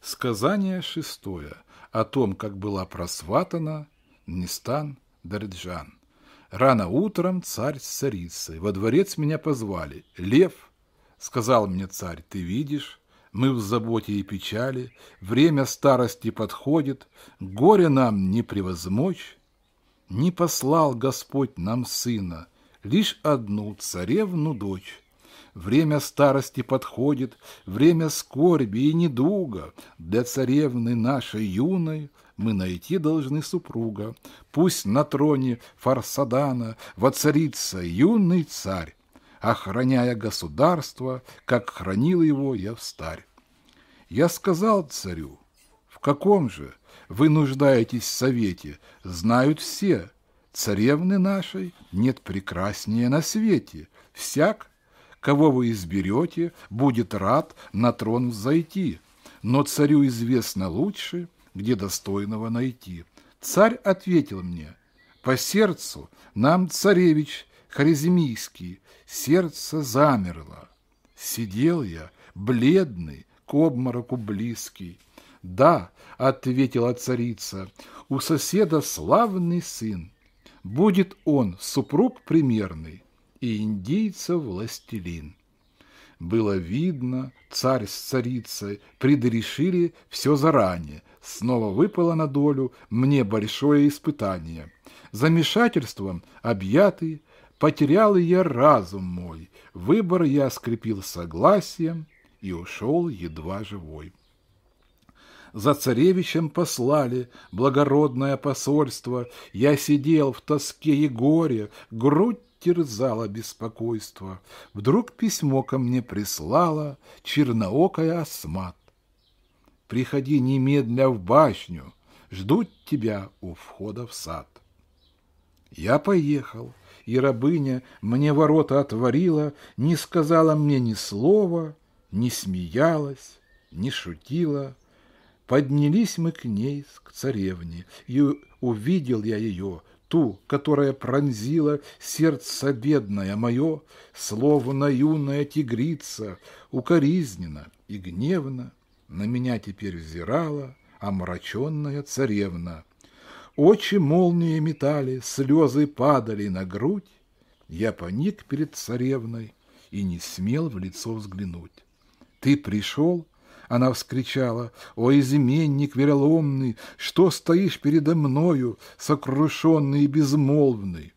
Сказание шестое о том, как была просватана Нестан-Дариджан. Рано утром царь с царицей. Во дворец меня позвали. Лев, сказал мне царь, ты видишь, мы в заботе и печали, время старости подходит, горе нам не превозмочь. Не послал Господь нам сына, лишь одну царевну дочь. Время старости подходит, время скорби и недуга. Для царевны нашей юной мы найти должны супруга. Пусть на троне Фарсадана воцарится юный царь, охраняя государство, как хранил его я встарь. Я сказал царю, в каком же вы нуждаетесь в совете, знают все. Царевны нашей нет прекраснее на свете. Всяк, кого вы изберете, будет рад на трон взойти, но царю известно лучше, где достойного найти. Царь ответил мне, по сердцу нам царевич Харизмийский, сердце замерло. Сидел я, бледный, к обмороку близкий. Да, ответила царица, у соседа славный сын, будет он супруг примерный, и индейцев властелин. Было видно, царь с царицей предрешили все заранее. Снова выпало на долю мне большое испытание. Замешательством объятый, потерял я разум мой. Выбор я скрепил согласием и ушел едва живой. За царевичем послали благородное посольство. Я сидел в тоске и горе, грудь терзало беспокойство. Вдруг письмо ко мне прислала черноокая Асмат. «Приходи немедля в башню, ждут тебя у входа в сад». Я поехал, и рабыня мне ворота отворила, не сказала мне ни слова, не смеялась, не шутила. Поднялись мы к ней, к царевне, и увидел я ее, ту, которая пронзила сердце бедное мое, словно юная тигрица, укоризненно и гневно на меня теперь взирала омраченная царевна. Очи молнии метали, слезы падали на грудь, я поник перед царевной и не смел в лицо взглянуть. «Ты пришел?» Она вскричала, «О, изменник вероломный, что стоишь передо мною, сокрушенный и безмолвный?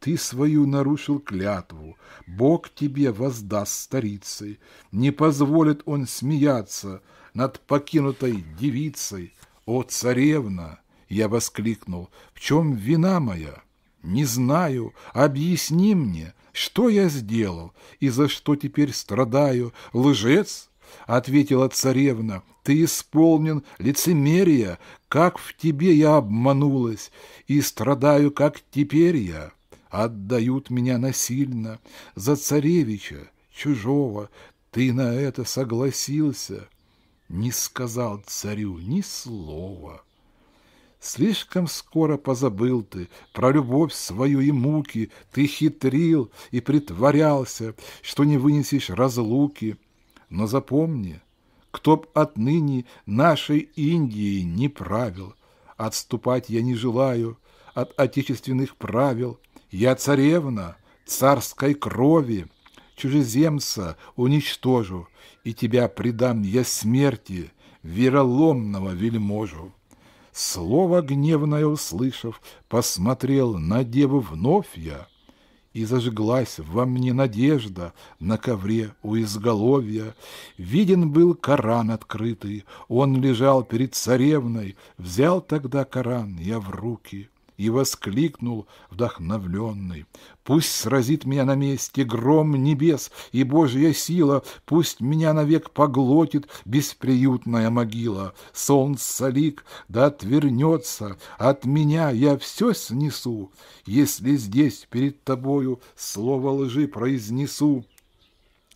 Ты свою нарушил клятву, Бог тебе воздаст старицей, не позволит он смеяться над покинутой девицей. О, царевна!» — я воскликнул, «В чем вина моя? Не знаю, объясни мне, что я сделал и за что теперь страдаю, лжец?» — ответила царевна, — «ты исполнен лицемерия, как в тебе я обманулась, и страдаю, как теперь я. Отдают меня насильно за царевича, чужого, ты на это согласился». Не сказал царю ни слова. Слишком скоро позабыл ты про любовь свою и муки, ты хитрил и притворялся, что не вынесешь разлуки. Но запомни, кто б отныне нашей Индией не правил, отступать я не желаю от отечественных правил. Я царевна царской крови, чужеземца уничтожу, и тебя предам я смерти вероломного вельможу. Слово гневное услышав, посмотрел на деву вновь я, и зажглась во мне надежда на ковре у изголовья. Виден был Коран открытый, он лежал перед царевной. Взял тогда Коран я в руки и воскликнул вдохновленный. Пусть сразит меня на месте гром небес и Божья сила, пусть меня навек поглотит бесприютная могила. Солнце лик, да отвернется от меня, я все снесу, если здесь перед тобою слово лжи произнесу.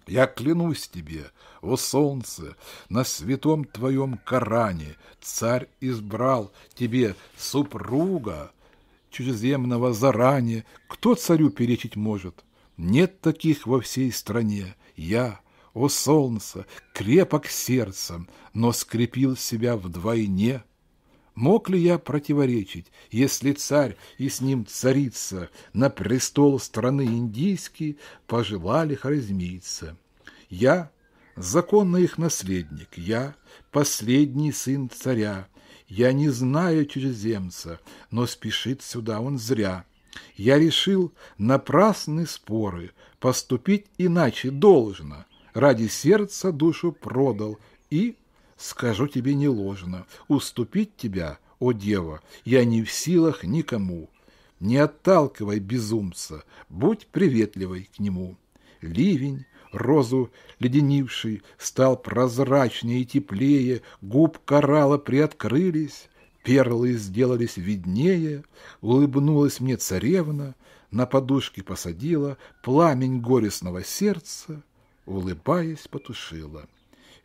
Я клянусь тебе, о солнце, на святом твоем Коране, царь избрал тебе супруга чужеземного заранее, кто царю перечить может? Нет таких во всей стране. Я, О солнце, крепок сердцем, но скрепил себя вдвойне. Мог ли я противоречить, если царь и с ним царица на престол страны индийский пожелали харизмийца? Я законный их наследник, я последний сын царя, я не знаю чужеземца, но спешит сюда он зря. Я решил напрасны споры, поступить иначе должно, ради сердца душу продал и... Скажу тебе не ложно, уступить тебя, о дева, я не в силах никому. Не отталкивай безумца, будь приветливой к нему. Ливень, розу леденивший, стал прозрачнее и теплее, губ коралла приоткрылись, перлы сделались виднее, улыбнулась мне царевна, на подушке посадила пламень горестного сердца, улыбаясь, потушила.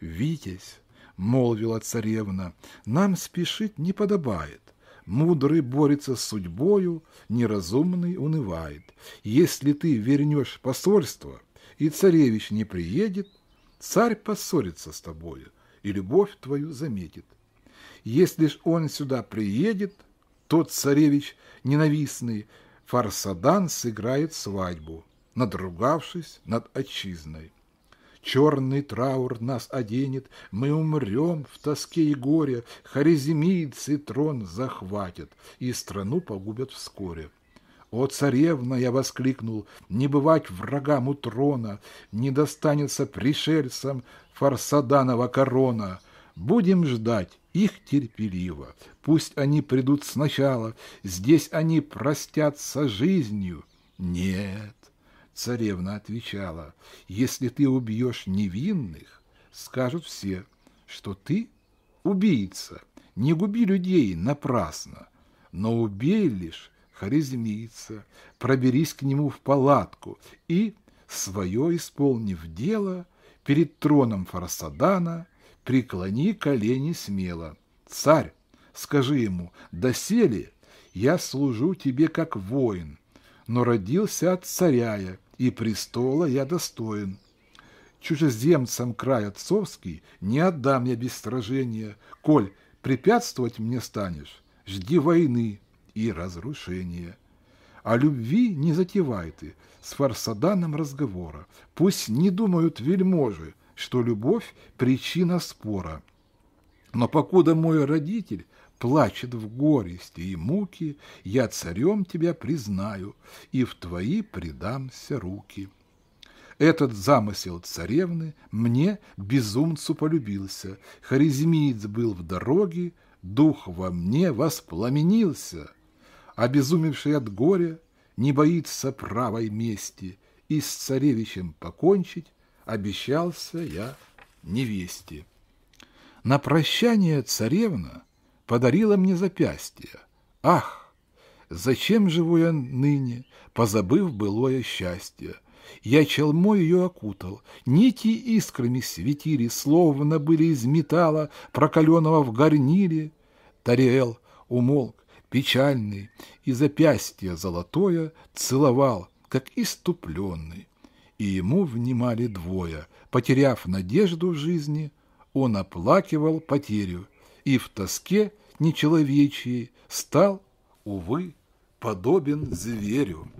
Витязь, — молвила царевна, — нам спешить не подобает. Мудрый борется с судьбою, неразумный унывает. Если ты вернешь посольство, и царевич не приедет, царь поссорится с тобою и любовь твою заметит. Если ж он сюда приедет, тот царевич ненавистный Фарсадан сыграет свадьбу, надругавшись над отчизной. Черный траур нас оденет, мы умрем в тоске и горе, харизмийцы трон захватят и страну погубят вскоре. О, царевна, я воскликнул, не бывать врагам у трона, не достанется пришельцам Фарсаданова корона. Будем ждать их терпеливо, пусть они придут сначала, здесь они простятся жизнью. Нет. Царевна отвечала, если ты убьешь невинных, скажут все, что ты убийца, не губи людей напрасно, но убей лишь харизмийца, проберись к нему в палатку и, свое исполнив дело, перед троном Фарсадана преклони колени смело. Царь, скажи ему, доселе я служу тебе как воин, но родился от царя, и престола я достоин. Чужеземцам край отцовский не отдам я без сражения. Коль препятствовать мне станешь, жди войны и разрушения. О любви не затевай ты с Фарсаданом разговора. Пусть не думают вельможи, что любовь – причина спора. Но покуда мой родитель плачет в горести и муки, я царем тебя признаю, и в твои предамся руки. Этот замысел царевны мне, безумцу, полюбился. Харизмиец был в дороге, дух во мне воспламенился. Обезумевший от горя не боится правой мести, и с царевичем покончить обещался я невесте. На прощание царевна подарила мне запястье. Ах, зачем живу я ныне, позабыв былое счастье? Я челмой ее окутал, нити искрами светили, словно были из металла, прокаленного в горниле. Тариэл умолк, печальный, и запястье золотое целовал, как иступленный. И ему внимали двое. Потеряв надежду в жизни, он оплакивал потерю и в тоске нечеловечьей стал, увы, подобен зверю.